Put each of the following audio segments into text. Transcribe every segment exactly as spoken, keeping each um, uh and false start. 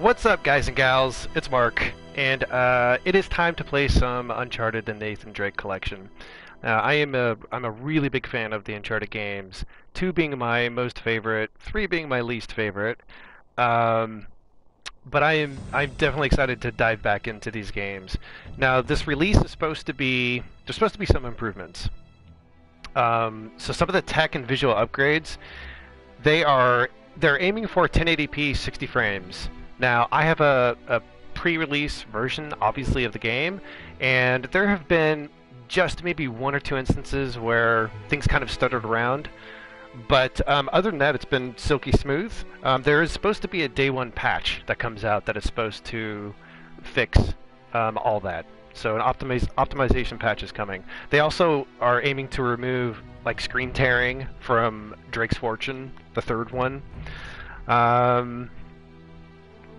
What's up, guys and gals? It's Mark, and uh, it is time to play some Uncharted: Nathan Drake Collection. Now, I am a I'm a really big fan of the Uncharted games. Two being my most favorite, three being my least favorite. Um, but I am I'm definitely excited to dive back into these games. Now, this release is supposed to be there's supposed to be some improvements. Um, so some of the tech and visual upgrades, they are they're aiming for ten eighty p, sixty frames. Now, I have a, a pre-release version, obviously, of the game, and there have been just maybe one or two instances where things kind of stuttered around, but um, other than that, it's been silky smooth. Um, there is supposed to be a day one patch that comes out that is supposed to fix um, all that, so an optimiz optimization patch is coming. They also are aiming to remove, like, screen tearing from Drake's Fortune, the third one. Um...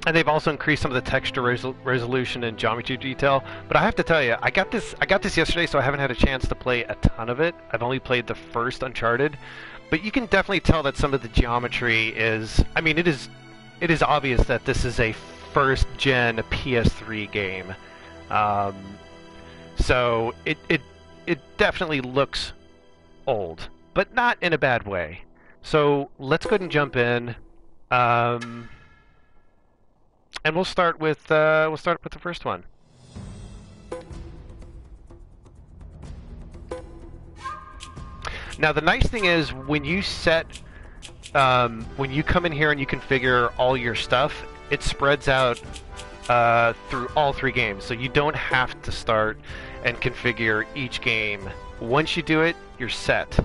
And they've also increased some of the texture resol resolution and geometry detail. But I have to tell you, I got this I got this yesterday, so I haven't had a chance to play a ton of it. I've only played the first Uncharted, but you can definitely tell that some of the geometry is, I mean, it is it is obvious that this is a first gen P S three game. Um, so it it it definitely looks old, but not in a bad way. So let's go ahead and jump in. Um, And we'll start with uh, we'll start with the first one. Now, the nice thing is when you set um, when you come in here and you configure all your stuff, it spreads out uh, through all three games, so you don't have to start and configure each game. Once you do it, you're set.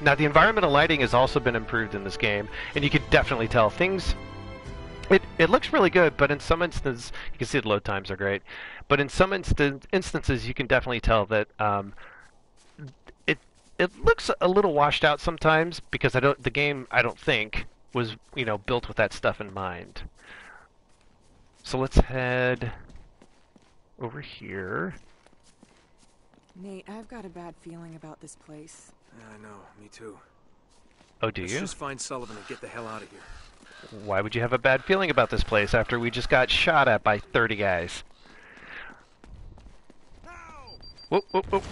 Now, the environmental lighting has also been improved in this game, and you can definitely tell things. It, it looks really good, but in some instances, you can see the load times are great, but in some instan instances, you can definitely tell that um, it it looks a little washed out sometimes, because I don't the game, I don't think, was, you know, built with that stuff in mind. So let's head over here. Nate, I've got a bad feeling about this place. Yeah, I know, me too. Oh, do you? Let's just find Sullivan and get the hell out of here. Why would you have a bad feeling about this place after we just got shot at by thirty guys? No! Whoop, whoop, whoop.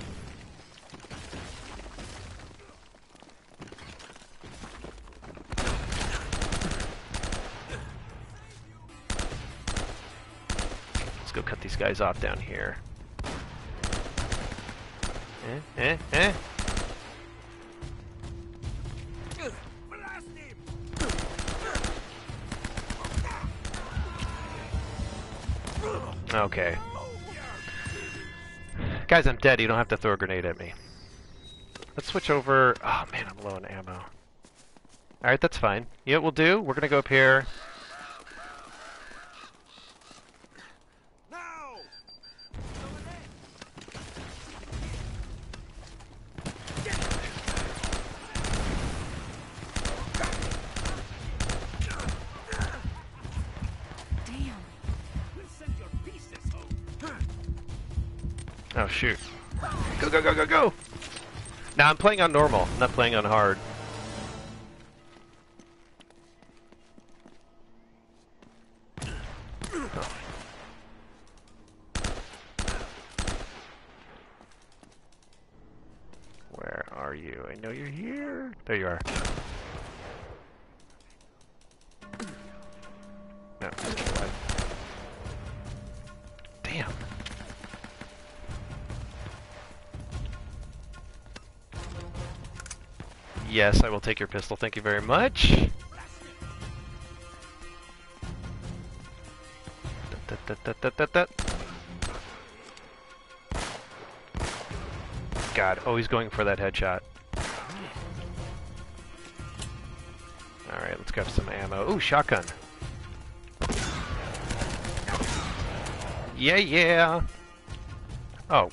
Let's go cut these guys off down here. Eh, eh, eh. Okay. Guys, I'm dead. You don't have to throw a grenade at me. Let's switch over. Oh, man, I'm low on ammo. Alright, that's fine. You know what we'll do? We're going to go up here. Oh, shoot. Go, go, go, go, go! Now, I'm playing on normal, I'm not playing on hard. Oh. Where are you? I know you're here. There you are. No. Damn. Yes, I will take your pistol. Thank you very much. Da, da, da, da, da, da. God, always going for that headshot. Alright, let's grab some ammo. Ooh, shotgun. Yeah, yeah. Oh.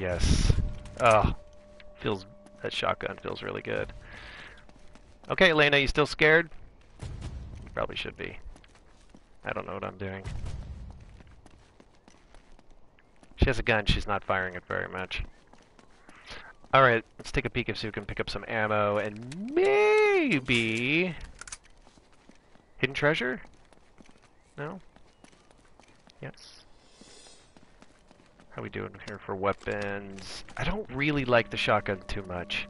Yes. Oh, feels that shotgun feels really good. Okay, Elena, you still scared? Probably should be. I don't know what I'm doing. She has a gun. She's not firing it very much. Alright, let's take a peek and see if we can pick up some ammo and maybe... hidden treasure? No? Yes. How we doing here for weapons? I don't really like the shotgun too much.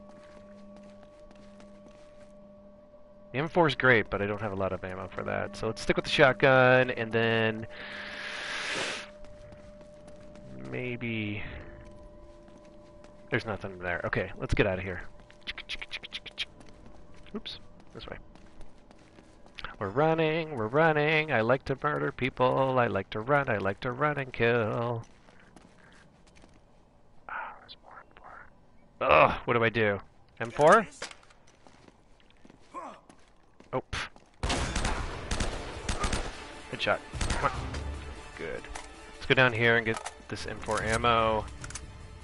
The M four is great, but I don't have a lot of ammo for that. So let's stick with the shotgun, and then... maybe... there's nothing there. Okay, let's get out of here. Oops, this way. We're running, we're running. I like to murder people. I like to run, I like to run and kill. Ah, oh, there's more M four. Ugh, what do I do? M four? Oh, good shot. Come on. Good. Let's go down here and get this M four ammo.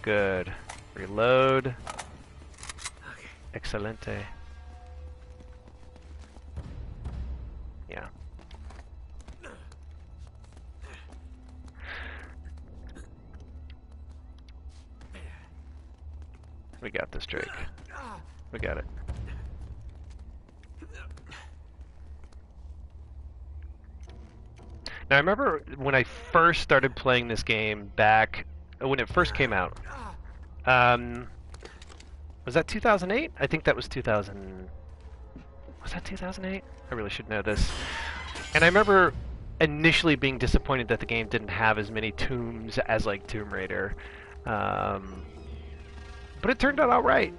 Good. Reload. Okay. Excelente. Yeah. We got this, Drake. We got it. Now, I remember when I first started playing this game back, when it first came out, um, was that two thousand eight? I think that was two thousand, was that two thousand eight? I really should know this. And I remember initially being disappointed that the game didn't have as many tombs as, like, Tomb Raider. Um, but it turned out all right.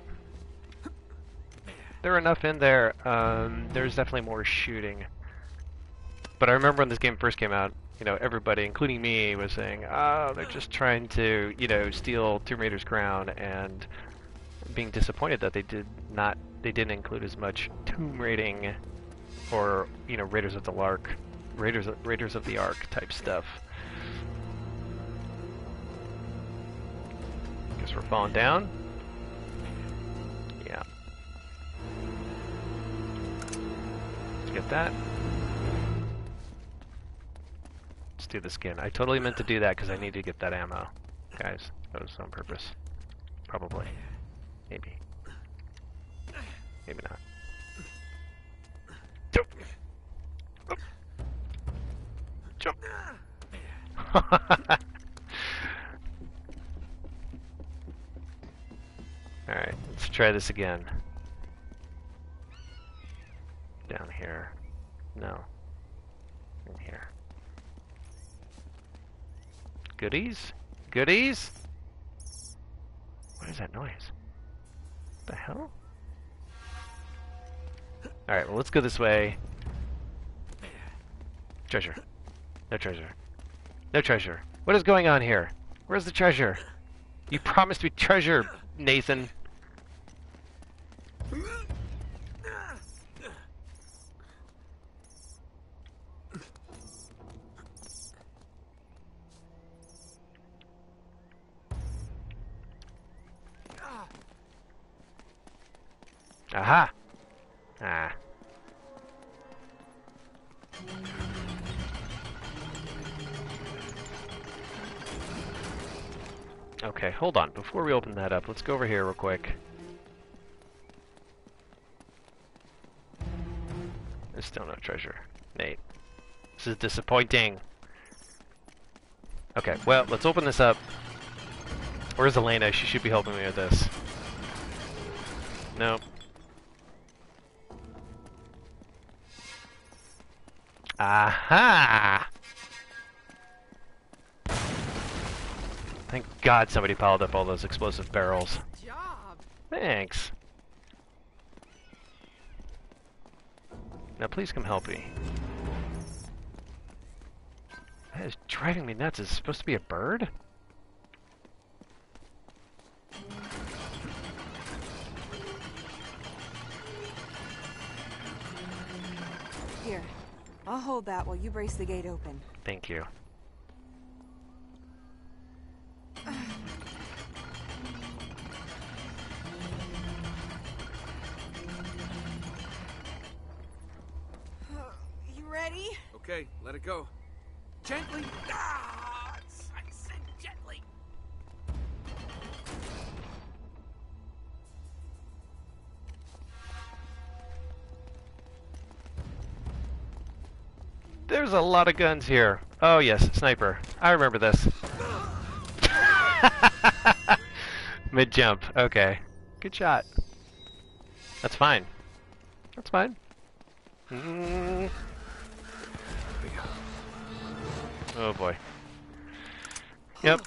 There were enough in there. Um, there's definitely more shooting. But I remember when this game first came out, you know, everybody, including me, was saying, oh, they're just trying to, you know, steal Tomb Raider's crown, and being disappointed that they did not, they didn't include as much tomb raiding or, you know, Raiders of the Lark, Raiders of, Raiders of the Ark type stuff. Guess we're falling down. Yeah. Let's get that. Do the skin. I totally meant to do that because I need to get that ammo. Guys, that was on purpose. Probably. Maybe. Maybe not. Jump! Oh. Jump! Alright, let's try this again. Down here. No. In here. Goodies? Goodies? What is that noise? What the hell? Alright, well, let's go this way. Treasure. No treasure. No treasure. What is going on here? Where's the treasure? You promised me treasure, Nathan. Aha! Ah. Okay, hold on. Before we open that up, let's go over here real quick. There's still no treasure. Nate. This is disappointing. Okay, well, let's open this up. Where's Elena? She should be helping me with this. Nope. Aha! Thank God somebody piled up all those explosive barrels. Good job. Thanks. Now please come help me. That is driving me nuts. Is it supposed to be a bird? Here. I'll hold that while you brace the gate open. Thank you. You ready? Okay, let it go. Gently. Ah, I said gently. There's a lot of guns here. Oh yes, sniper. I remember this. Mid jump. Okay. Good shot. That's fine. That's fine. Mm. There we go. Oh boy. Yep.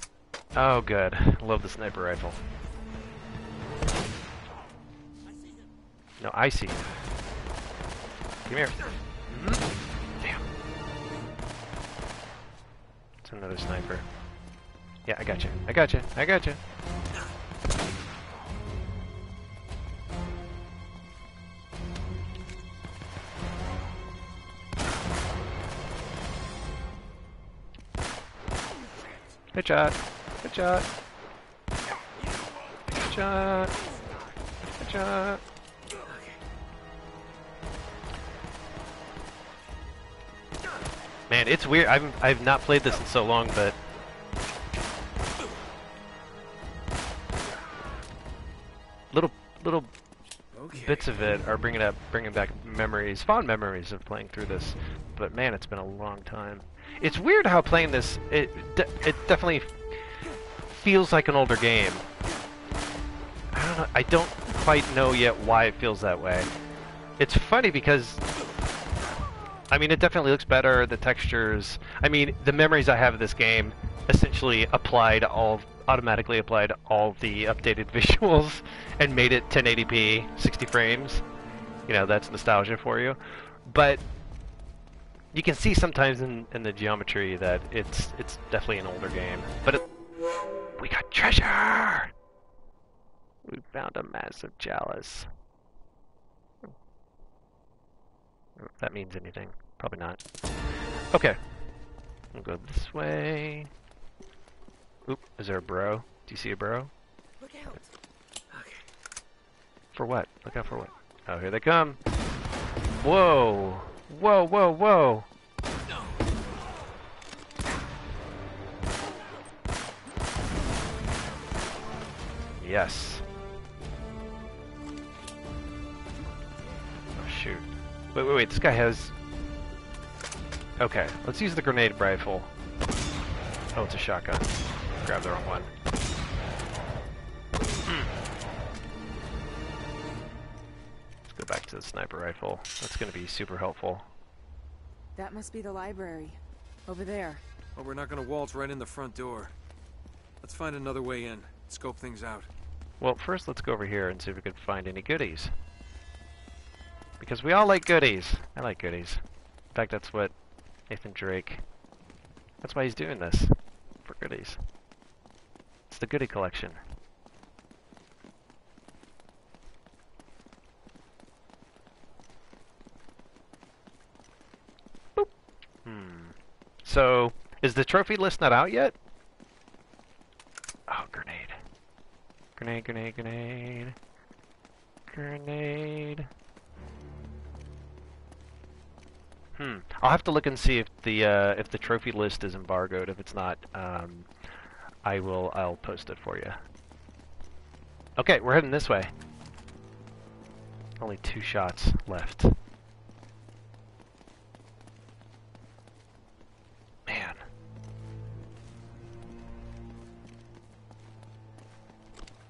Oh good. Love the sniper rifle. No, I see. Come here. Mm-hmm. Damn. It's another sniper. Yeah, I got you. I got you. I got you. Good shot. Good shot. Good shot. Good shot. Man, it's weird. I've I've not played this in so long, but little little okay. bits of it are bringing up bringing back memories, fond memories of playing through this. But man, it's been a long time. It's weird how playing this it de it definitely feels like an older game. I don't know. I don't quite know yet why it feels that way. It's funny because. I mean, it definitely looks better, the textures... I mean, the memories I have of this game essentially applied all... automatically applied all the updated visuals and made it ten eighty p, sixty frames. You know, that's nostalgia for you. But you can see sometimes in, in the geometry that it's it's definitely an older game. But it... We got treasure! We found a massive chalice. If that means anything. Probably not. Okay. We'll go this way. Oop, is there a burrow? Do you see a burrow? Look out. Okay. For what? Look out for what? Oh, here they come. Whoa. Whoa, whoa, whoa. No. Yes. Oh, shoot. Wait, wait, wait, this guy has... Okay, let's use the grenade rifle. Oh, it's a shotgun. Grab the wrong one. Mm. Let's go back to the sniper rifle. That's gonna be super helpful. That must be the library. Over there. Well, we're not gonna waltz right in the front door. Let's find another way in. Scope things out. Well, first let's go over here and see if we can find any goodies. Because we all like goodies. I like goodies. In fact, that's what Nathan Drake... That's why he's doing this. For goodies. It's the goodie collection. Boop. Hmm. So, is the trophy list not out yet? Oh, grenade. Grenade, grenade, grenade. Grenade. Hmm. I'll have to look and see if the uh, if the trophy list is embargoed. If it's not, um, I will. I'll post it for you. Okay, we're heading this way. Only two shots left. Man.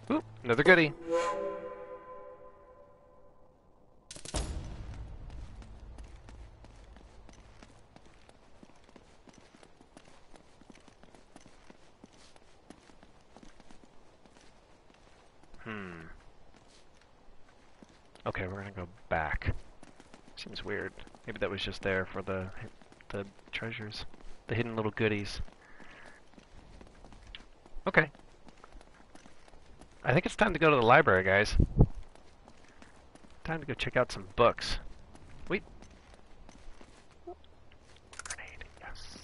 Ooh, another goodie. Okay, we're gonna go back. Seems weird. Maybe that was just there for the the treasures, the hidden little goodies. Okay. I think it's time to go to the library, guys. Time to go check out some books. Wait. Grenade, yes.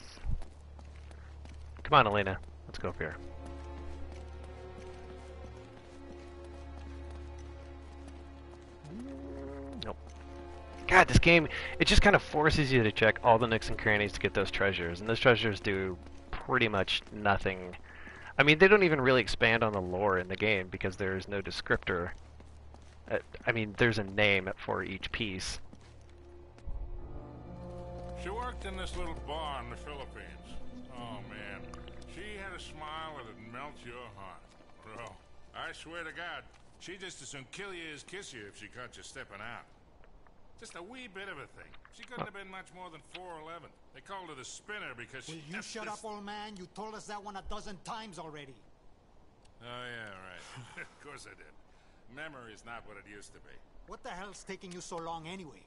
Come on, Elena. Let's go up here. God, this game, it just kind of forces you to check all the nooks and crannies to get those treasures, and those treasures do pretty much nothing. I mean, they don't even really expand on the lore in the game because there is no descriptor. Uh, I mean, there's a name for each piece. She worked in this little bar in the Philippines. Oh, man. She had a smile that'd melt your heart. Bro, I swear to God, she'd just as soon kill you as kiss you if she caught you stepping out. Just a wee bit of a thing. She couldn't have been much more than four eleven. They called her the spinner because she... Will you shut up, old man? You told us that one a dozen times already. Oh, yeah, right. Of course I did. Memory's not what it used to be. What the hell's taking you so long anyway?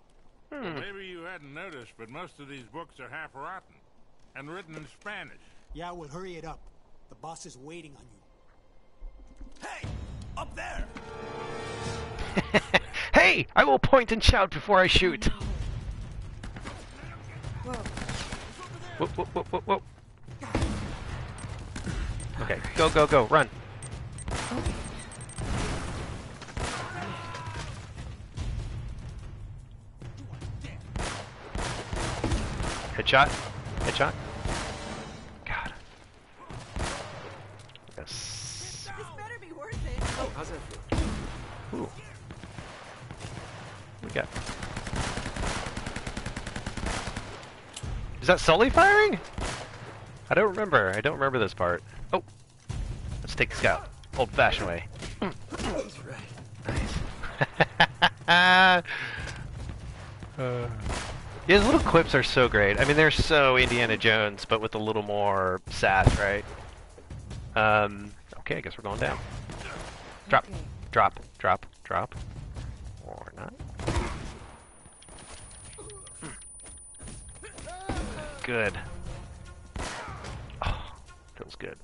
Hmm. Maybe you hadn't noticed, but most of these books are half rotten. And written in Spanish. Yeah, well, hurry it up. The boss is waiting on you. Hey! Up there! Hey! I will point and shout before I shoot. Whoop, whoop, whoop, whoop, whoop. Okay, go, go, go, run. Headshot. Headshot. God. Yes. This better be worth it. Oh, how's that feel? Ooh. We got. Is that Sully firing? I don't remember. I don't remember this part. Oh. Let's take this out. Old-fashioned way. That's right. Nice. uh, His little clips are so great. I mean, they're so Indiana Jones, but with a little more sass, right? Um, okay, I guess we're going down. Drop. Okay. Drop. Drop. Drop. Or not. Good. Oh, feels good.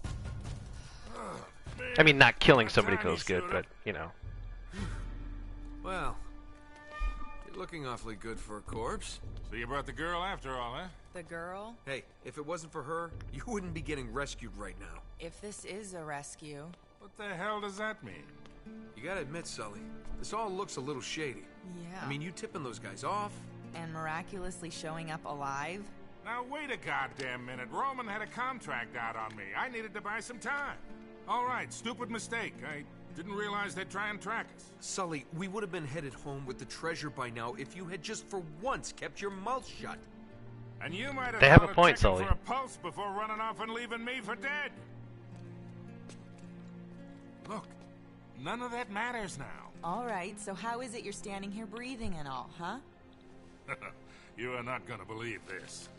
I mean, not killing somebody feels good, but, you know. Well, you're looking awfully good for a corpse. So you brought the girl after all, eh? The girl? Hey, if it wasn't for her, you wouldn't be getting rescued right now. If this is a rescue... What the hell does that mean? You gotta admit, Sully, this all looks a little shady. Yeah. I mean, you tipping those guys off... And miraculously showing up alive? Now, wait a goddamn minute. Roman had a contract out on me. I needed to buy some time. All right, stupid mistake. I didn't realize they'd try and track us. Sully, we would have been headed home with the treasure by now if you had just for once kept your mouth shut. And you might have they have a point, Sully. For a pulse before running off and leaving me for dead. Look, none of that matters now. All right, so how is it you're standing here breathing and all, huh? You are not going to believe this.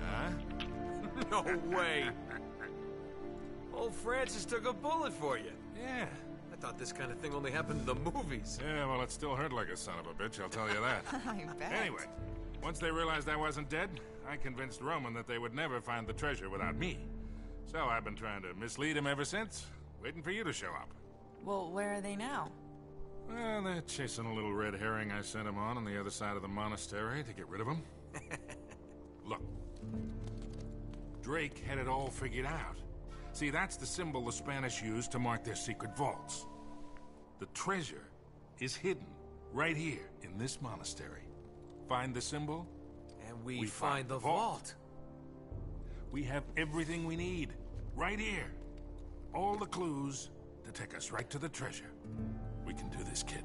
Huh? No way! Old Francis took a bullet for you. Yeah. I thought this kind of thing only happened in the movies. Yeah, well, it still hurt like a son of a bitch, I'll tell you that. I bet. Anyway, once they realized I wasn't dead, I convinced Roman that they would never find the treasure without me. So I've been trying to mislead him ever since, waiting for you to show up. Well, where are they now? Well, they're chasing a little red herring I sent him on on the other side of the monastery to get rid of him. Look. Drake had it all figured out. See, that's the symbol the Spanish used to mark their secret vaults. The treasure is hidden right here in this monastery. Find the symbol, and we, we find, find the vault. vault. We have everything we need right here. All the clues to take us right to the treasure. We can do this, kid.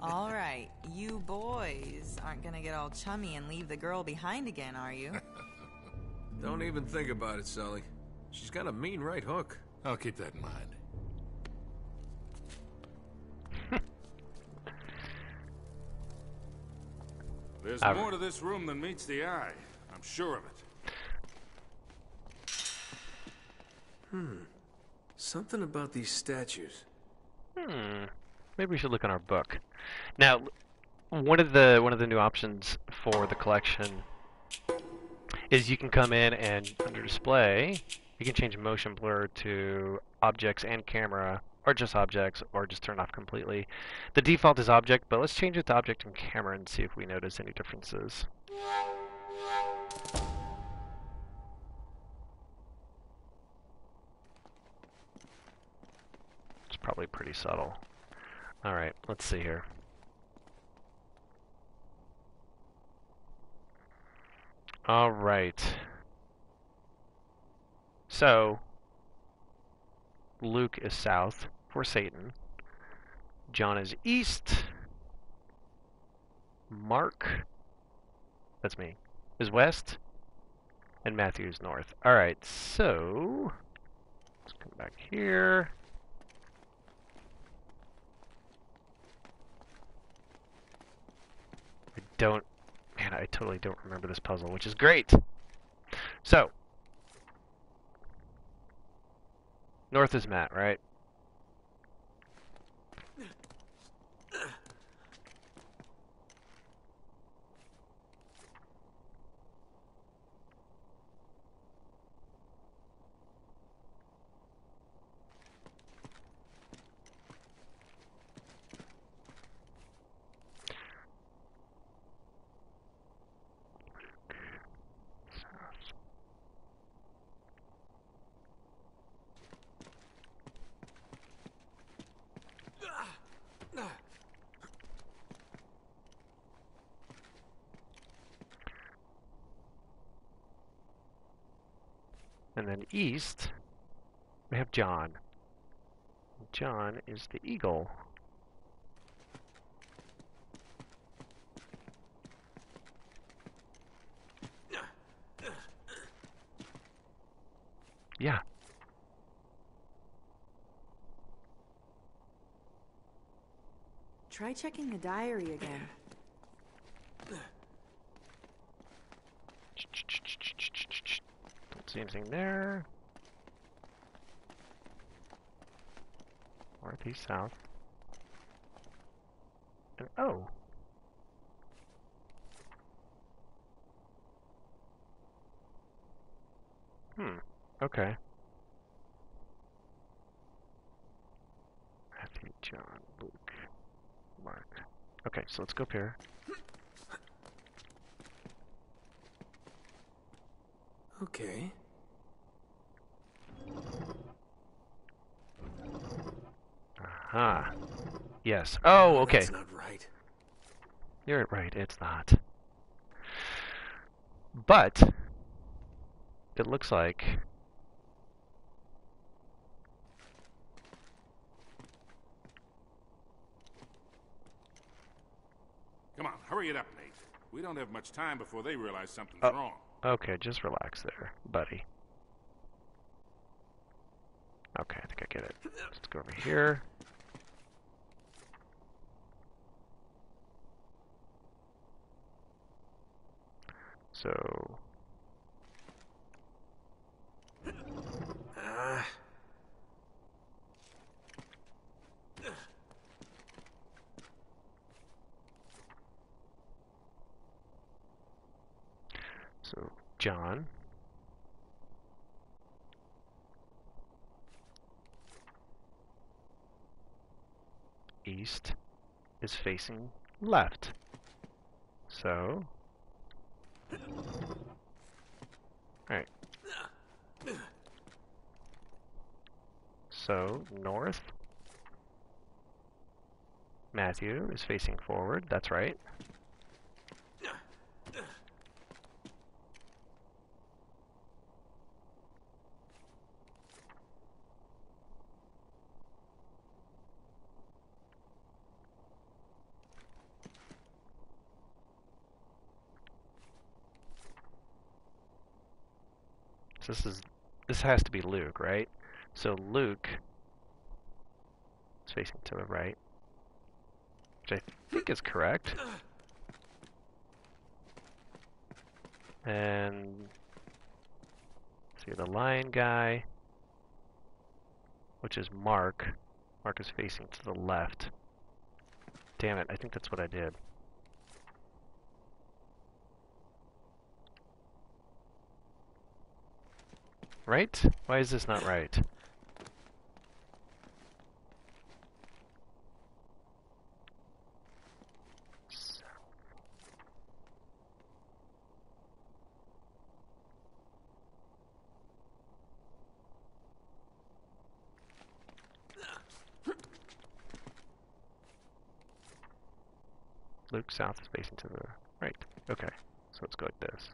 All right, you boys aren't gonna get all chummy and leave the girl behind again, are you? Don't even think about it, Sully. She's got a mean right hook. I'll keep that in mind. There's I've... more to this room than meets the eye. I'm sure of it. Hmm. Something about these statues. Hmm. Maybe we should look in our book. Now, one of the one of the new options for the collection is you can come in and under display, you can change motion blur to objects and camera, or just objects, or just turn off completely. The default is object, but let's change it to object and camera and see if we notice any differences. It's probably pretty subtle. All right, let's see here. All right. So, Luke is south for Satan. John is east. Mark, that's me, is west, and Matthew's north. Alright, so let's come back here. I don't, man, I totally don't remember this puzzle, which is great. So, north is Matt, right? And then east, we have John. John is the eagle. Yeah. Try checking the diary again. See anything there? North, east, south. And oh! Hmm, okay. Matthew, John, Luke, Mark. Okay, so let's go up here. Okay. Ah, yes. Oh, okay. That's not right. You're right, it's not. But it looks like come on, hurry it up, Nate. We don't have much time before they realize something's oh. wrong. Okay, just relax there, buddy. Okay, I think I get it. Let's go over here. So... Uh. So, John. East is facing left. So... Alright. So, north. Matthew is facing forward, that's right. So this is, this has to be Luke, right? So Luke is facing to the right, which I think is correct. And see the lion guy, which is Mark. Mark is facing to the left. Damn it, I think that's what I did. Right? Why is this not right? So. Luke, south is facing to the right. Okay, so let's go like this.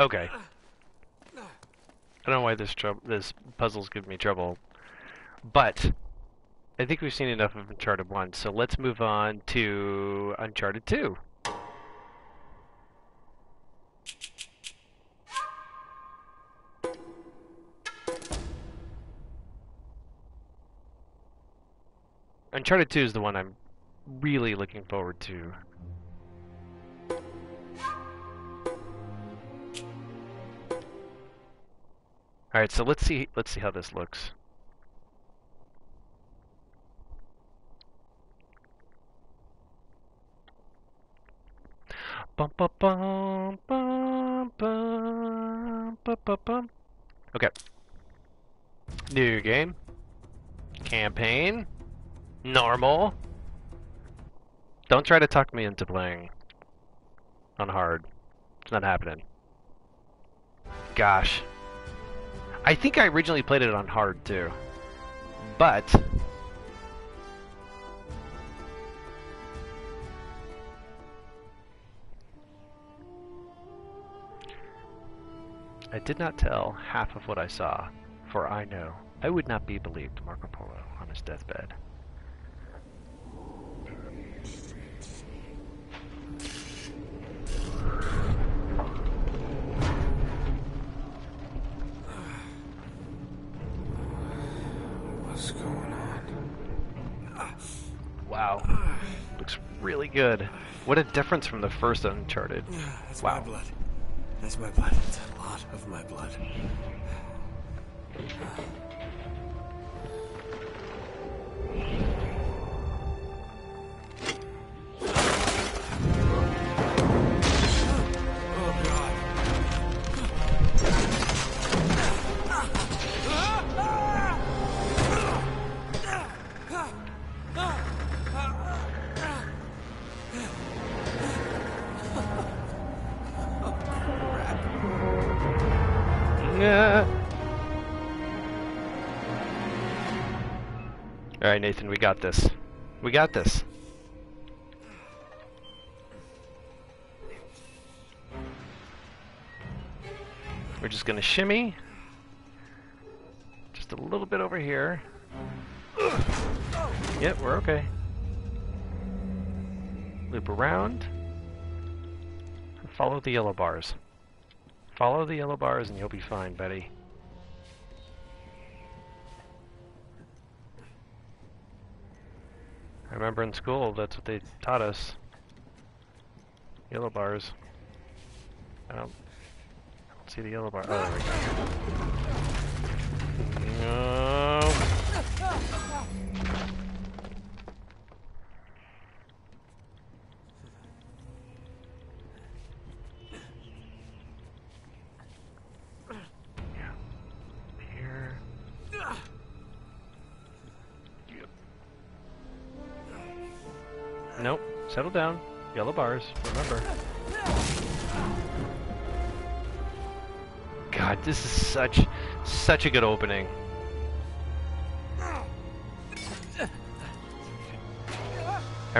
Okay. I don't know why this trouble, this puzzle's giving me trouble, but I think we've seen enough of Uncharted one, so let's move on to Uncharted two. Uncharted two is the one I'm really looking forward to. All right, so let's see let's see how this looks. Bum, bum, bum, bum, bum, bum, bum. Okay. New game. Campaign. Normal. Don't try to talk me into playing on hard. It's not happening. Gosh. I think I originally played it on hard too. But I did not tell half of what I saw, for I know I would not be believed, Marco Polo, on his deathbed. What's going on? Wow. Looks really good. What a difference from the first Uncharted. That's wow. My blood. That's my blood. It's a lot of my blood. Alright, Nathan, we got this. We got this. We're just gonna shimmy. Just a little bit over here. Yep, we're okay. Loop around. Follow the yellow bars. Follow the yellow bars and you'll be fine, buddy. I remember in school, that's what they taught us. Yellow bars. I don't, I don't see the yellow bar. Oh, there we go. No. Yeah. Here. Nope. Settle down. Yellow bars. Remember. God, this is such, such a good opening. I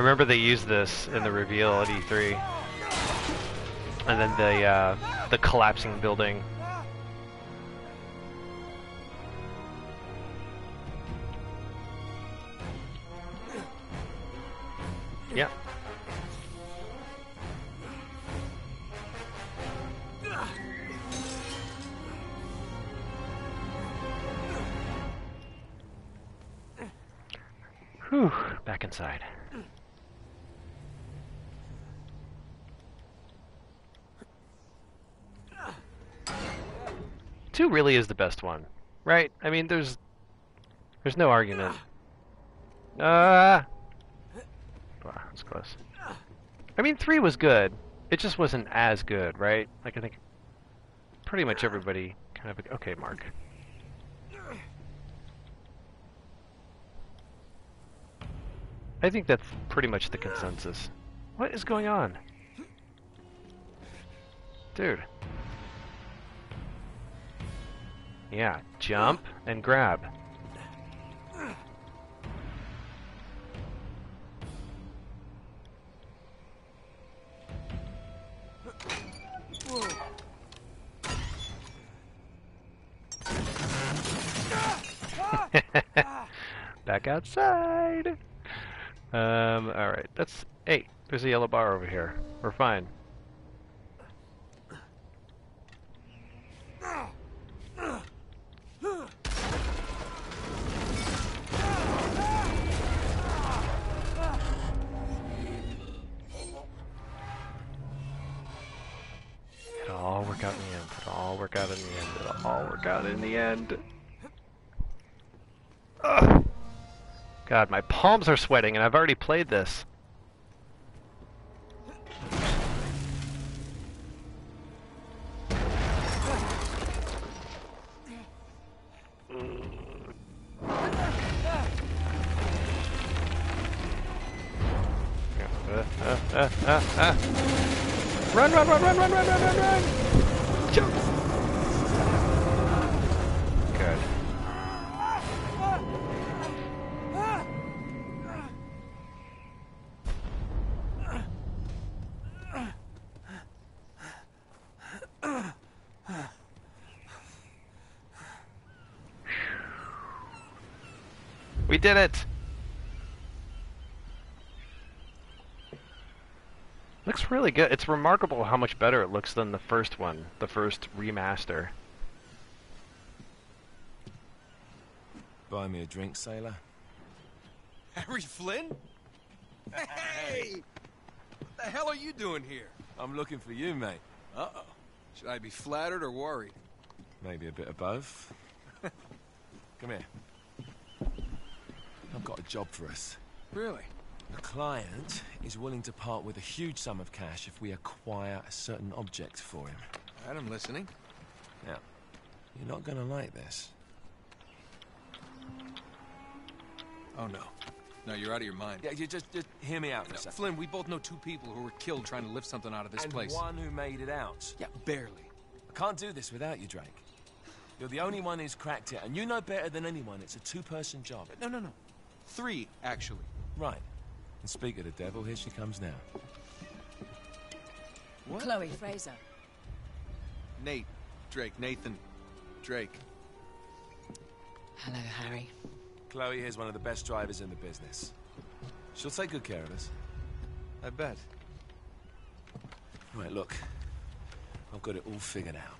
remember they used this in the reveal at E three. And then the, uh, the collapsing building. Yeah. Whew, back inside. Two really is the best one, right? I mean, there's there's no argument. Ah. Uh, Wow, that's close. I mean, three was good. It just wasn't as good, right? Like, I think pretty much everybody kind of... Okay, Mark. I think that's pretty much the consensus. What is going on? Dude. Yeah, jump and grab. back outside. Um, alright, that's... Hey, there's a yellow bar over here. We're fine. Out in the end, it'll all work out in the end. Ugh. God, my palms are sweating, and I've already played this. Uh, uh, uh, uh. Run, run, run, run, run, run, run, run, run! Jump! We did it! Looks really good. It's remarkable how much better it looks than the first one, the first remaster. Buy me a drink, sailor. Harry Flynn? Hey! What the hell are you doing here? I'm looking for you, mate. Uh-oh. Should I be flattered or worried? Maybe a bit of both. Come here. I've got a job for us. Really? The client is willing to part with a huge sum of cash if we acquire a certain object for him. All right, I'm listening. Now, you're not gonna like this. Oh, no. No, you're out of your mind. Yeah, you just, just hear me out. No, Flynn, we both know two people who were killed trying to lift something out of this and place. And one who made it out. Yeah, barely. I can't do this without you, Drake. You're the only one who's cracked it, and you know better than anyone it's a two-person job. No, no, no. Three, actually. Right. And speak of the devil, here she comes now. What? Chloe Fraser. Nate. Drake. Nathan. Drake. Hello, Harry. Chloe is one of the best drivers in the business. She'll take good care of us. I bet. Right, look. I've got it all figured out.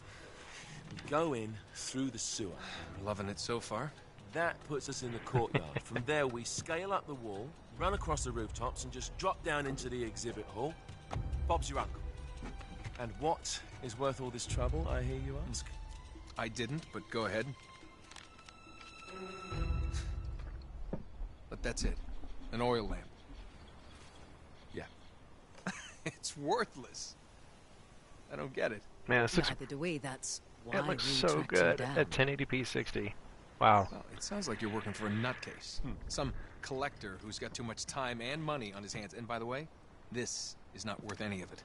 We go in through the sewer. I'm loving it so far. That puts us in the courtyard. From there, we scale up the wall, run across the rooftops, and just drop down into the exhibit hall. Bob's your uncle. And what is worth all this trouble, I hear you ask? I didn't, but go ahead. But that's it. An oil lamp. Yeah. It's worthless. I don't get it. Man, this looks... Neither do we, that's why it looks so good at ten eighty p sixty. Wow. Well, it sounds like you're working for a nutcase. Hmm. Some collector who's got too much time and money on his hands. And by the way, this is not worth any of it.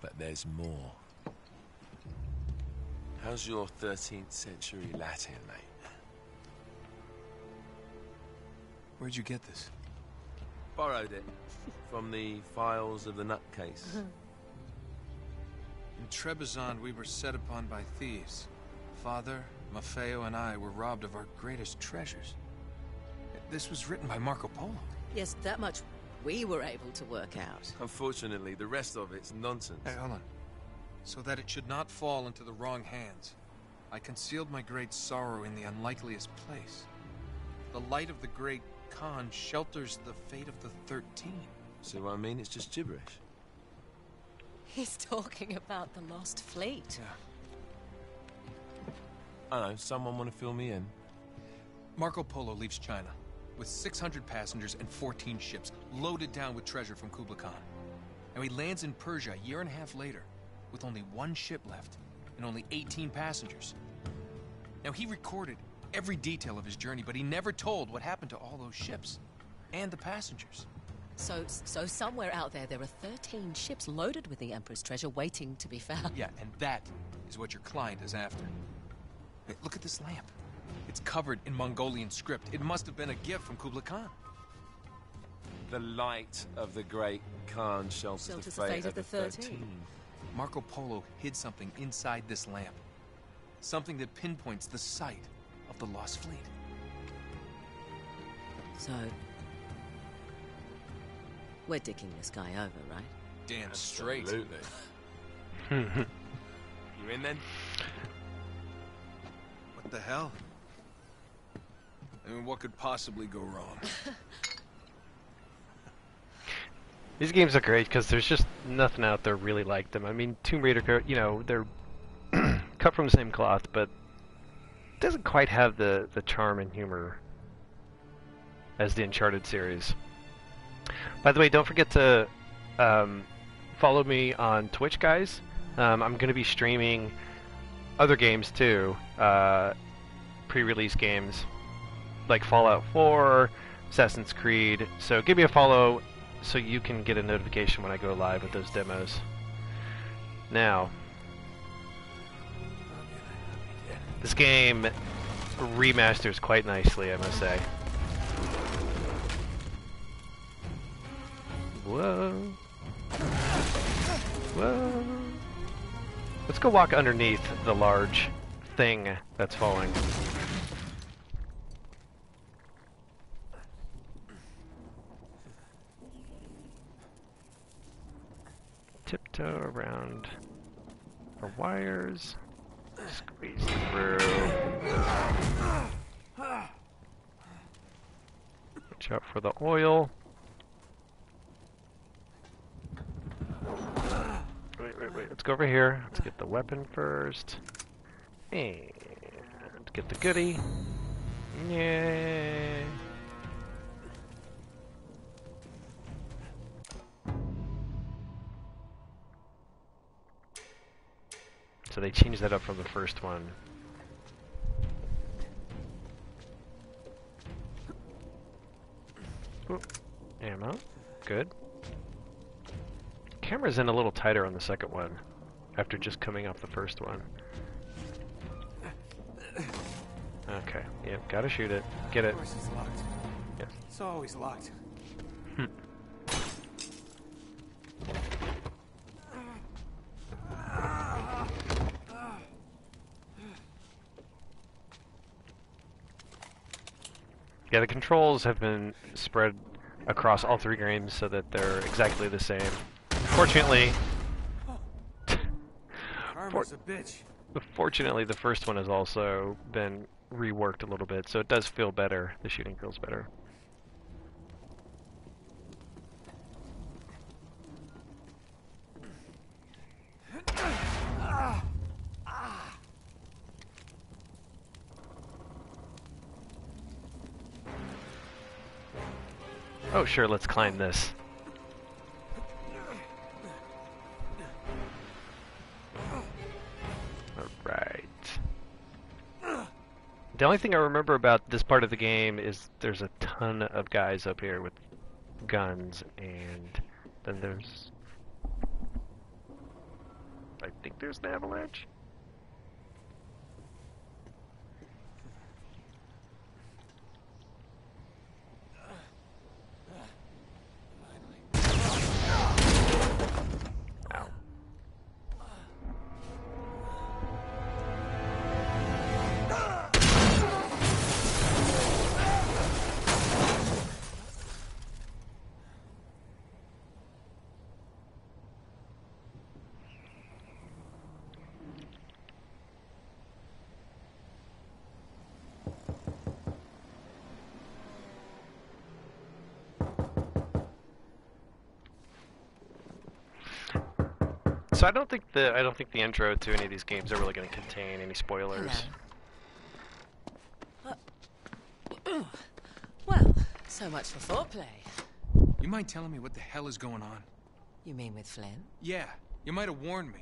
But there's more. How's your thirteenth century Latin, mate? Where'd you get this? Borrowed it from the files of the nutcase. In Trebizond, we were set upon by thieves. Father, Maffeo, and I were robbed of our greatest treasures. This was written by Marco Polo. Yes, that much we were able to work out. Unfortunately, the rest of it's nonsense. Hey, hold on. So that it should not fall into the wrong hands, I concealed my great sorrow in the unlikeliest place. The light of the great Khan shelters the fate of the thirteen. So, I mean, it's just gibberish. He's talking about the lost fleet. Yeah. I know, someone want to fill me in. Marco Polo leaves China with six hundred passengers and fourteen ships loaded down with treasure from Kublai Khan. And he lands in Persia a year and a half later with only one ship left and only eighteen passengers. Now, he recorded every detail of his journey, but he never told what happened to all those ships and the passengers. So, so somewhere out there, there are thirteen ships loaded with the Emperor's treasure waiting to be found. Yeah, and that is what your client is after. Hey, look at this lamp. It's covered in Mongolian script. It must have been a gift from Kublai Khan. The light of the great Khan shelters, shelters the, fate the fate of the, of the thirteen. thirteen. Marco Polo hid something inside this lamp. Something that pinpoints the site of the lost fleet. So, we're dicking this guy over, right? Damn straight. Absolutely. You in then? What the hell? I mean, what could possibly go wrong? These games are great because there's just nothing out there really like them. I mean, Tomb Raider, you know, they're cut from the same cloth, but it doesn't quite have the, the charm and humor as the Uncharted series. By the way, don't forget to um, follow me on Twitch, guys. Um, I'm going to be streaming other games too, uh, pre-release games like Fallout four, Assassin's Creed. So give me a follow so you can get a notification when I go live with those demos. Now, this game remasters quite nicely, I must say. Whoa. Whoa. Let's go walk underneath the large thing that's falling. Tiptoe around the wires. Squeeze through. Watch out for the oil. Wait, wait, wait. Let's go over here. Let's get the weapon first. And get the goodie. Yay. So they changed that up from the first one. Ooh, ammo. Good. Camera's in a little tighter on the second one, after just coming off the first one. Okay, yep, gotta shoot it. Get it. Of course it's locked. Yes. It's always locked. Hmm. Yeah, the controls have been spread across all three games so that they're exactly the same. Fortunately, for a bitch. Fortunately, the first one has also been reworked a little bit, so it does feel better. The shooting feels better. Oh, sure, let's climb this. The only thing I remember about this part of the game is there's a ton of guys up here with guns, and then there's... I think there's an avalanche? So I don't think the I don't think the intro to any of these games are really going to contain any spoilers. Uh, well, so much for foreplay. You mind telling me what the hell is going on? You mean with Flynn? Yeah, you might have warned me.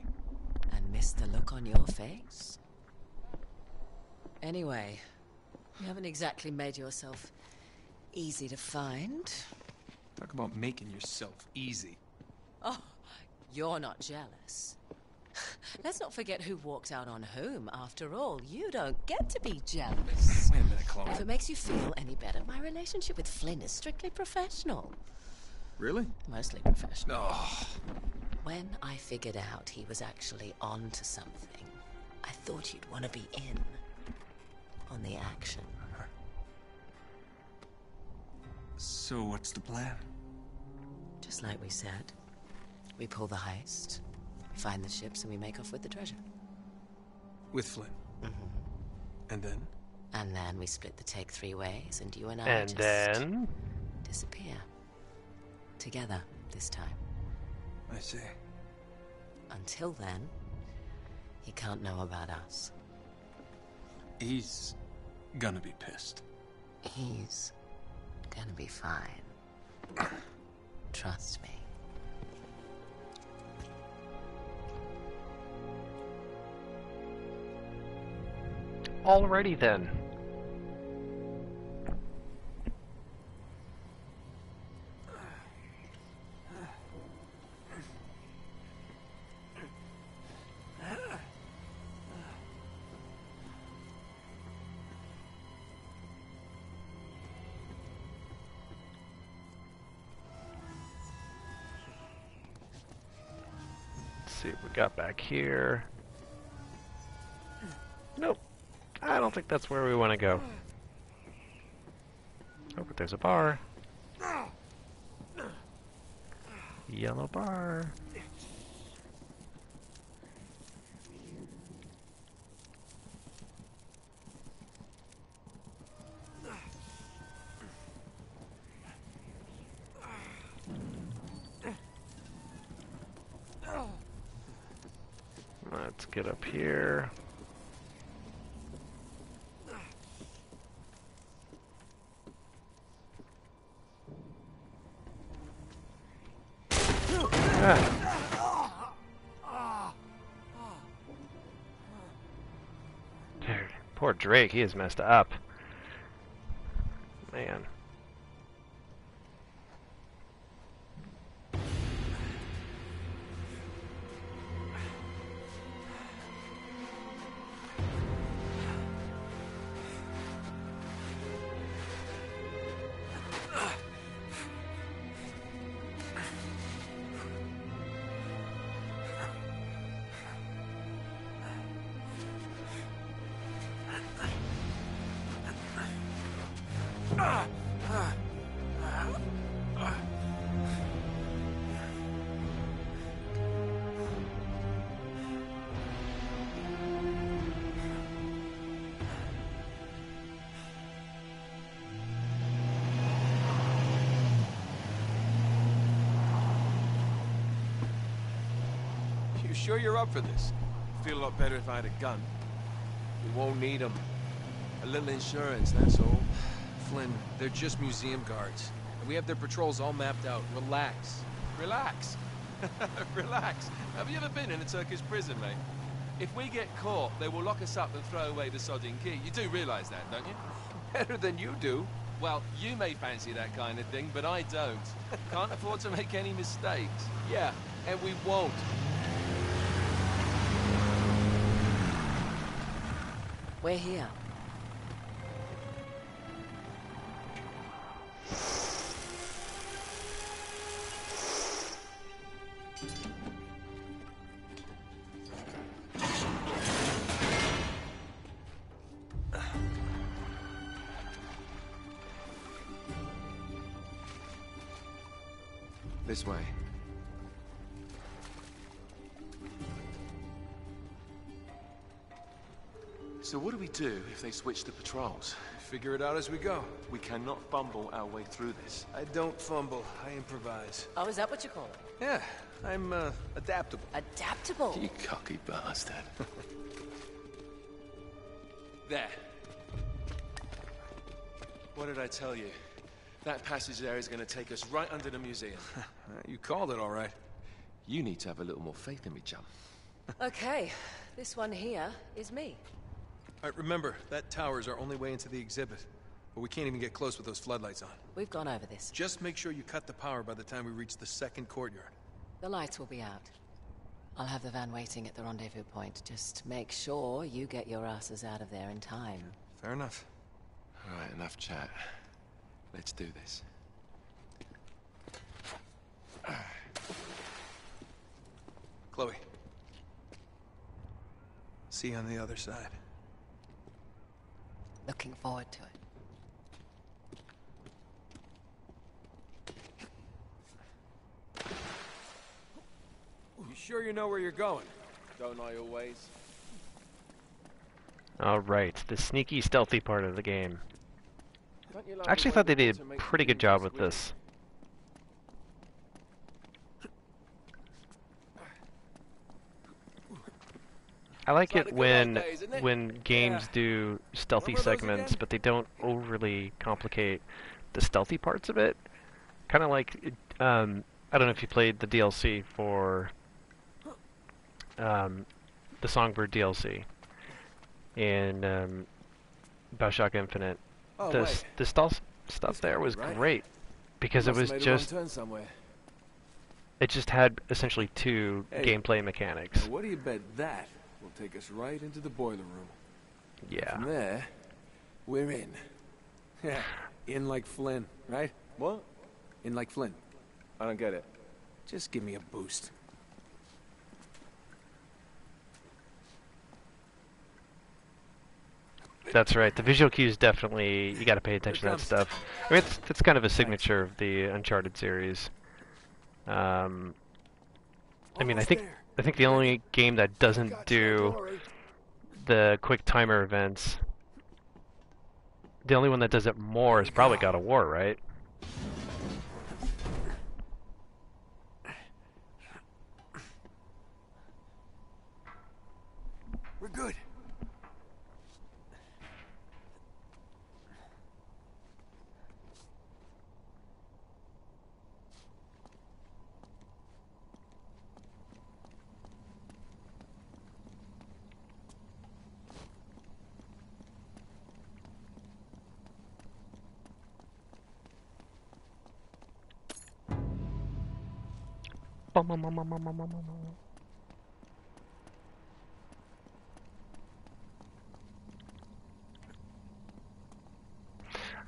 And missed the look on your face. Anyway, you haven't exactly made yourself easy to find. Talk about making yourself easy. Oh. You're not jealous. Let's not forget who walked out on whom. After all, you don't get to be jealous. Wait a minute, Chloe. If it makes you feel any better, my relationship with Flynn is strictly professional. Really? Mostly professional. Oh. When I figured out he was actually on to something, I thought you'd want to be in on the action. So what's the plan? Just like we said. We pull the heist, we find the ships, and we make off with the treasure. With Flynn? Mm-hmm. And then? And then we split the take three ways, and you and I and just... then? Disappear. Together, this time. I see. Until then, he can't know about us. He's gonna be pissed. He's gonna be fine. Trust me. Alrighty then. Got back here. Nope. I don't think that's where we want to go. Oh, but there's a bar. Yellow bar. Let's get up here. Ah. Dude, poor Drake, he is messed up. Man. Sure you're up for this? Feel a lot better if I had a gun. We won't need them. A little insurance, that's all. Flynn, they're just museum guards. And we have their patrols all mapped out. Relax. Relax. Relax. Have you ever been in a Turkish prison, mate? If we get caught, they will lock us up and throw away the sodding key. You do realize that, don't you? Better than you do. Well, you may fancy that kind of thing, but I don't. Can't afford to make any mistakes. Yeah, and we won't. We're here. This way. So what do we do if they switch the patrols? Figure it out as we go. We cannot fumble our way through this. I don't fumble. I improvise. Oh, is that what you call it? Yeah, I'm uh, adaptable. Adaptable? You cocky bastard. There. What did I tell you? That passage there is going to take us right under the museum. You called it all right. You need to have a little more faith in me, chum. Okay, this one here is me. All right, remember, that tower's our only way into the exhibit. But we can't even get close with those floodlights on. We've gone over this. Just make sure you cut the power by the time we reach the second courtyard. The lights will be out. I'll have the van waiting at the rendezvous point. Just make sure you get your asses out of there in time. Fair enough. All right, enough chat. Let's do this. Chloe. See you on the other side. Looking forward to it. sure you know where you're going? Don't I always? Alright, the sneaky, stealthy part of the game. I actually thought they did a pretty good job with this. I like it when when games do stealthy segments, but they don't overly complicate the stealthy parts of it. Kind of like, um, I don't know if you played the D L C for um, the Songbird D L C in um, Bioshock Infinite. Oh, the wait. the stealth stuff there was right. great because it was just it just had essentially two hey, gameplay mechanics. What do you bet that? Will take us right into the boiler room. Yeah. From there, we're in. Yeah. In like Flynn, right? What? In like Flynn. I don't get it. Just give me a boost. That's right. The visual cues definitely, you gotta pay attention to that stuff. I mean, it's, it's kind of a signature of the Uncharted series. Um, I mean, I think... I think the only game that doesn't do the quick timer events, the only one that does it more is probably God of War, right? We're good.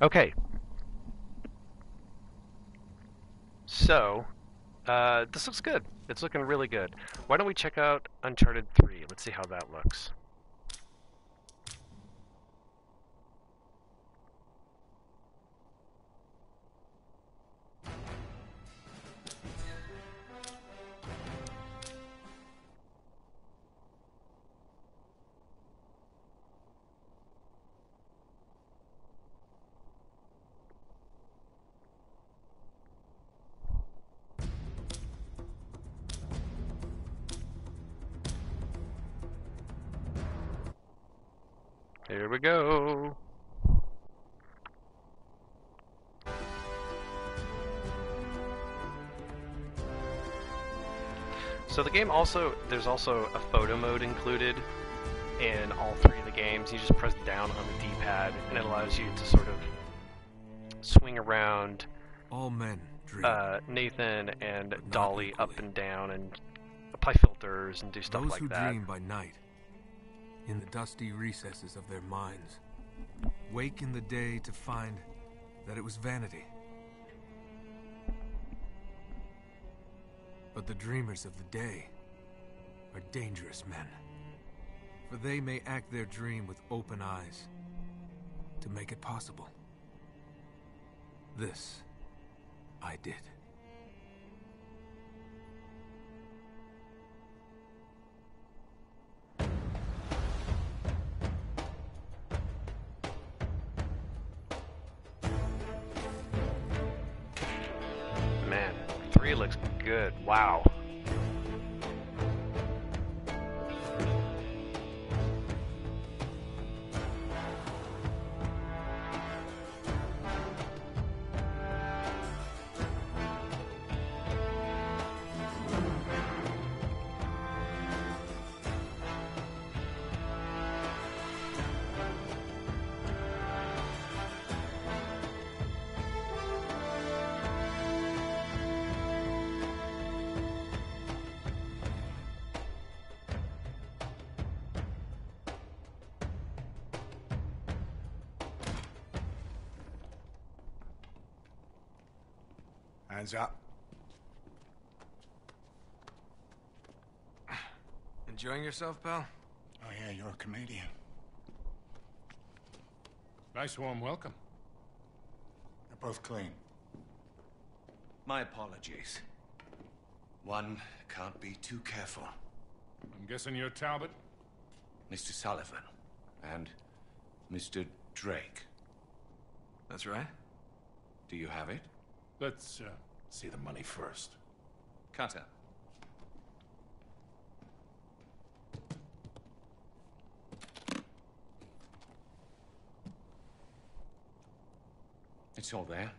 Okay. So, uh, this looks good. It's looking really good. Why don't we check out Uncharted three? Let's see how that looks. Here we go. So the game also, there's also a photo mode included in all three of the games. You just press down on the D-pad and it allows you to sort of swing around all men, uh, Nathan and Dolly equally. Up and down and apply filters and do stuff Those like who that. Dream by night. In the dusty recesses of their minds, wake in the day to find that it was vanity. But the dreamers of the day are dangerous men, for they may act their dream with open eyes to make it possible. This I did. Three looks good. Wow. Hands up. Enjoying yourself, pal? Oh, yeah, you're a comedian. Nice warm welcome. They're both clean. My apologies. One can't be too careful. I'm guessing you're Talbot? Mister Sullivan and Mister Drake. That's right. Do you have it? Let's uh, see the money first. Carter. It's all there.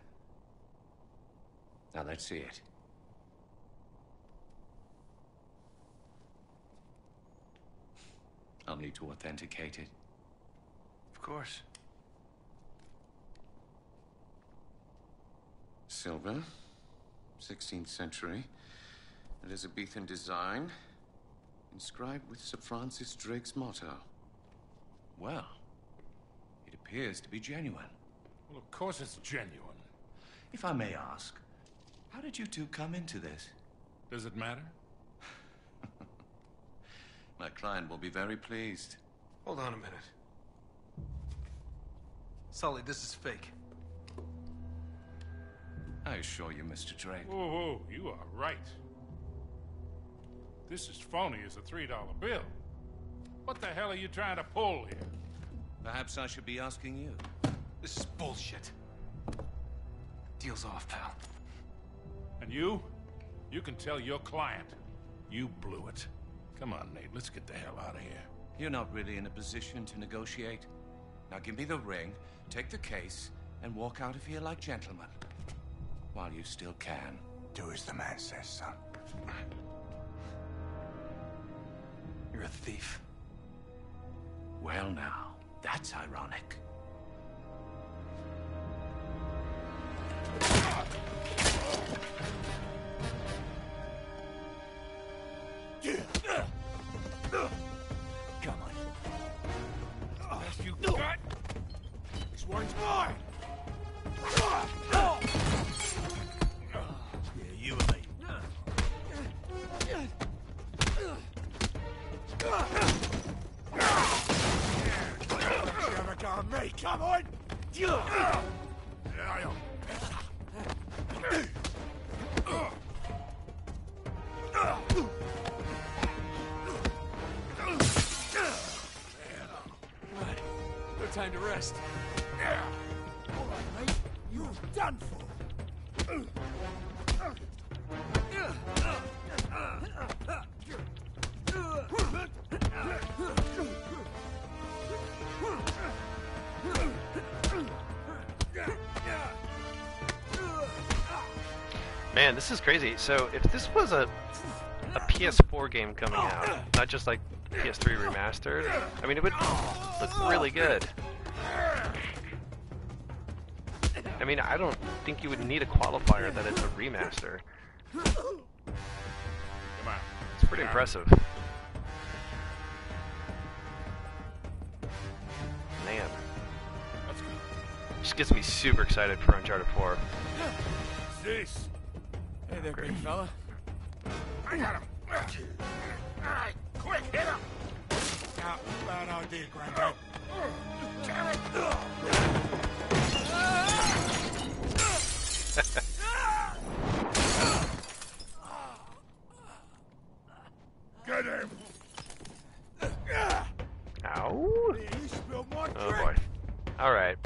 Now let's see it. I'll need to authenticate it. Of course. Silva, sixteenth century, Elizabethan design, inscribed with Sir Francis Drake's motto. Well, it appears to be genuine. Well, of course it's genuine. If I may ask, how did you two come into this? Does it matter? My client will be very pleased. Hold on a minute. Sully, this is fake. I assure you, Mister Drake. Whoa, whoa, you are right. This is phony as a three dollar bill. What the hell are you trying to pull here? Perhaps I should be asking you. This is bullshit. Deal's off, pal. And you? You can tell your client. You blew it. Come on, Nate, let's get the hell out of here. You're not really in a position to negotiate. Now give me the ring, take the case, and walk out of here like gentlemen. While you still can. Do as the man says, son. You're a thief. Well now, that's ironic. Come on. Oh, yes, you no. got. There's one more. Oh. Yeah, you and me. Never got me. Come on. Yeah. Time to rest. Yeah. All right, mate. You've done for. Man, this is crazy. So, if this was a a P S four game coming out, not just like P S three remastered, I mean, it would look really good. I mean, I don't think you would need a qualifier that it's a remaster. Come on. It's pretty Come impressive. On. Man. Let's go. Just gets me super excited for Uncharted four. This. Hey there, great fella. I got him. Alright, quick, hit him. Not a bad idea, Grandpa. Damn it. Get him! Ow! Oh boy. Alright.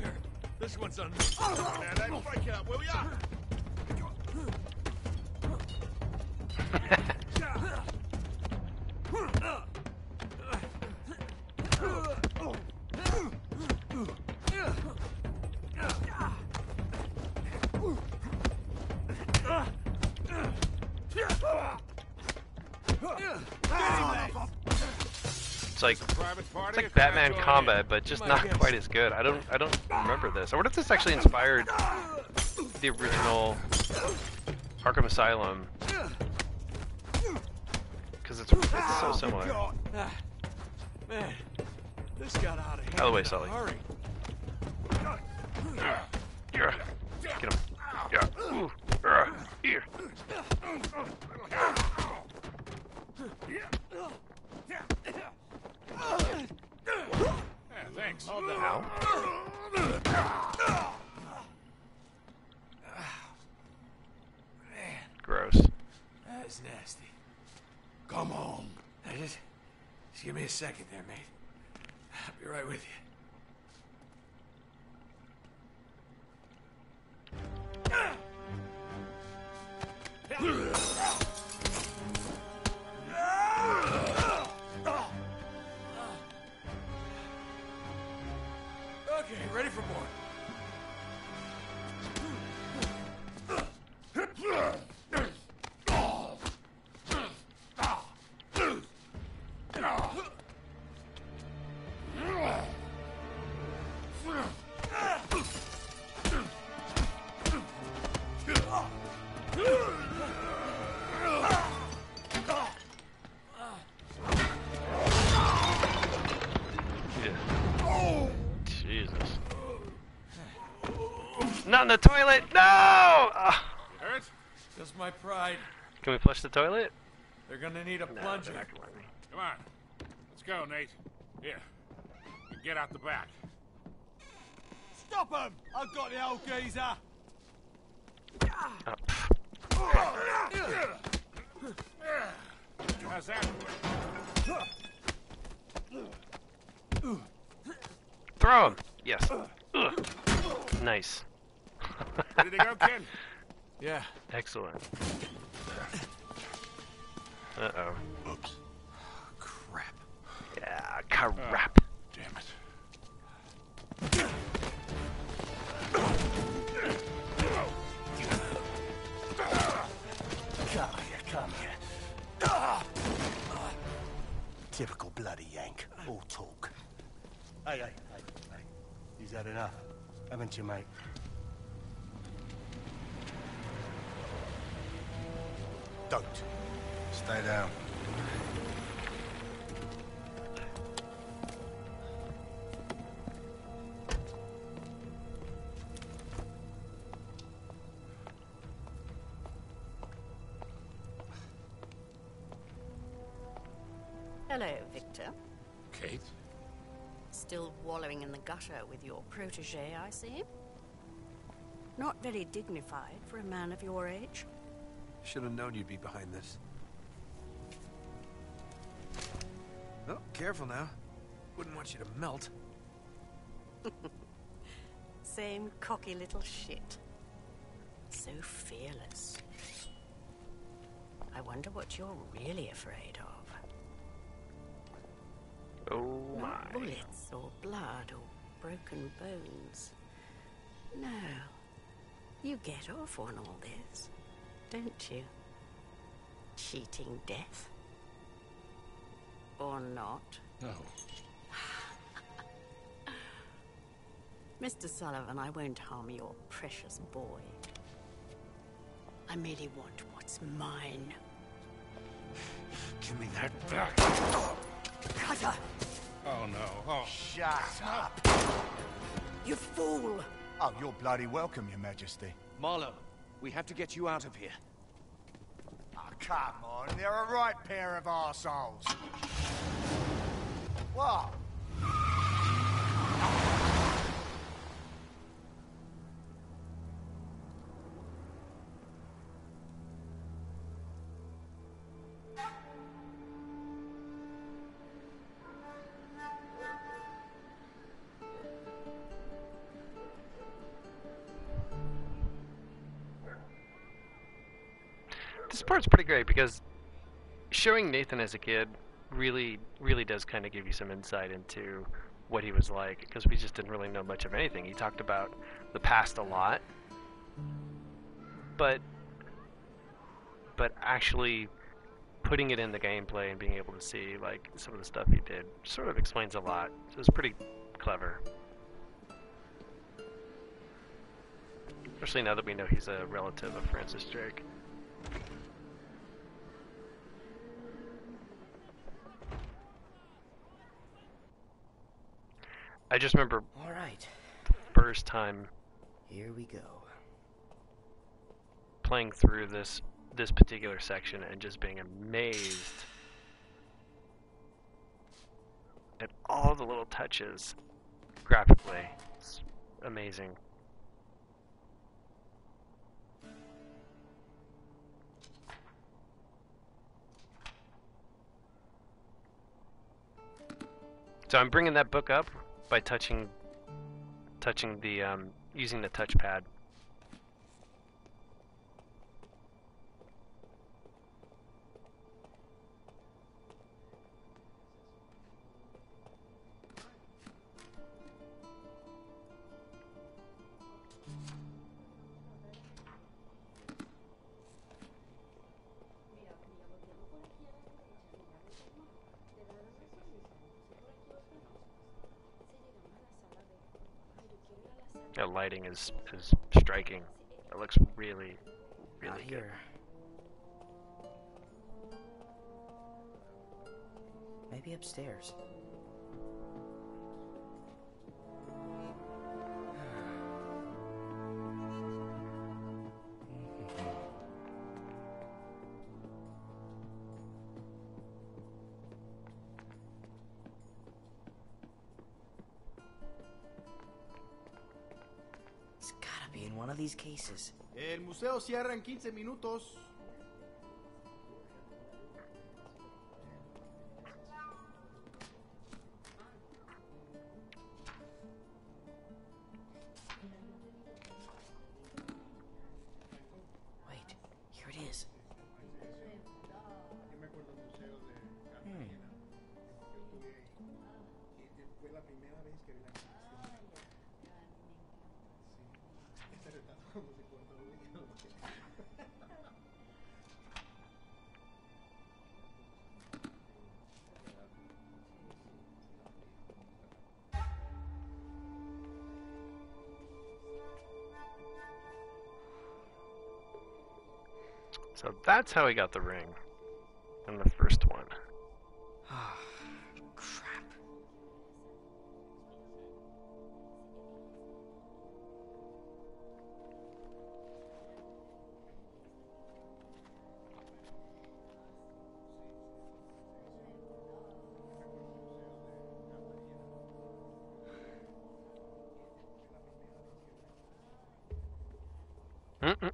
Here, this one's on me. Now they break out where we are! It's like, it's like Batman combat, but just not quite as good. I don't, I don't remember this. I wonder if this actually inspired the original Arkham Asylum, because it's, it's so similar. Man, this got out of hand. Out of the way, Sully. Get him. Yeah. Here. Yeah, thanks. Hold on. Ow. That is nasty. Come on. I just, just give me a second there, mate. I'll be right with you. Okay, ready for more. Not in the toilet! No! Oh. It hurts? Just my pride. Can we flush the toilet? They're gonna need a no, plunger. Come on. Let's go, Nate. Here. Get out the back. Stop him! I've got the old geezer! Oh. How's that? Throw him! Yes. Ugh. Nice. Ready to go, kid? Yeah. Excellent. Uh-oh. Oops. Oh, crap. Yeah, crap. Oh, damn it. Come here, come here. Typical bloody Yank. All talk. Hey, hey, hey, hey. You've had enough, haven't you, mate? Don't. Stay down. Hello, Victor. Kate? Still wallowing in the gutter with your protege, I see. Not very dignified for a man of your age. Should have known you'd be behind this. Oh, careful now. Wouldn't want you to melt. Same cocky little shit. So fearless. I wonder what you're really afraid of. Oh my. Not bullets or blood or broken bones. No. You get off on all this. Don't you? Cheating death? Or not? No. Mister Sullivan, I won't harm your precious boy. I merely want what's mine. Give me that back. Cutter! Oh no. Oh. Shut up! You fool! Oh, you're bloody welcome, Your Majesty. Marlowe. We have to get you out of here. Oh, come on. They're a right pair of arseholes. What? This part's pretty great because showing Nathan as a kid really, really does kind of give you some insight into what he was like, because we just didn't really know much of anything. He talked about the past a lot, but but actually putting it in the gameplay and being able to see like some of the stuff he did sort of explains a lot. So it's pretty clever, especially now that we know he's a relative of Francis Drake. I just remember. All right. First time. Here we go. Playing through this this particular section and just being amazed at all the little touches graphically. It's amazing. So I'm bringing that book up by touching, touching the, um, using the touchpad. The lighting is, is striking. It looks really, really good. Here. Maybe upstairs. These cases. El museo cierra en quince minutos. Wait, here it is. Hmm. So that's how he got the ring in the first one. Ah, crap. Mm-mm.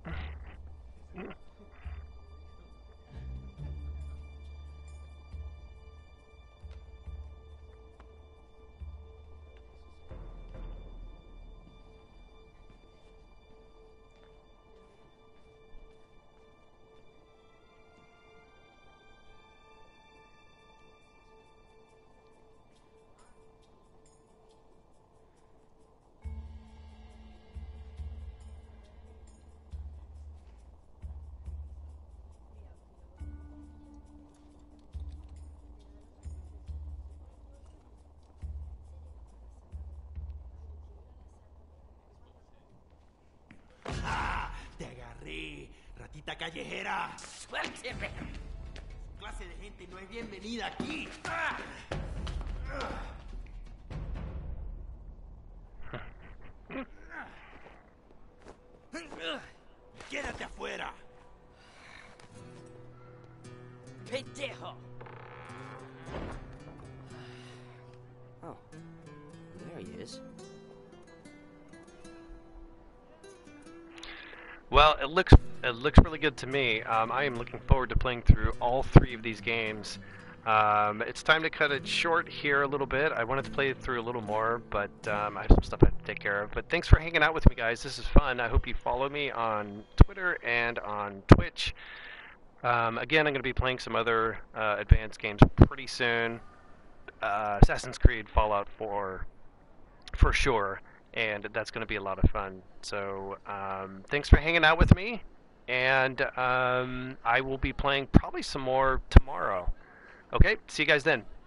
Te agarré, ratita callejera. Suélteme. Clase de gente no es bienvenida aquí. ¡Ah! ¡Ah! Well, it looks it looks really good to me. Um, I am looking forward to playing through all three of these games. Um, it's time to cut it short here a little bit. I wanted to play it through a little more, but um, I have some stuff I have to take care of. But thanks for hanging out with me, guys. This is fun. I hope you follow me on Twitter and on Twitch. Um, again, I'm going to be playing some other uh, advanced games pretty soon. Uh, Assassin's Creed, Fallout four, for sure. And that's going to be a lot of fun. So um, thanks for hanging out with me. And um, I will be playing probably some more tomorrow. Okay, see you guys then.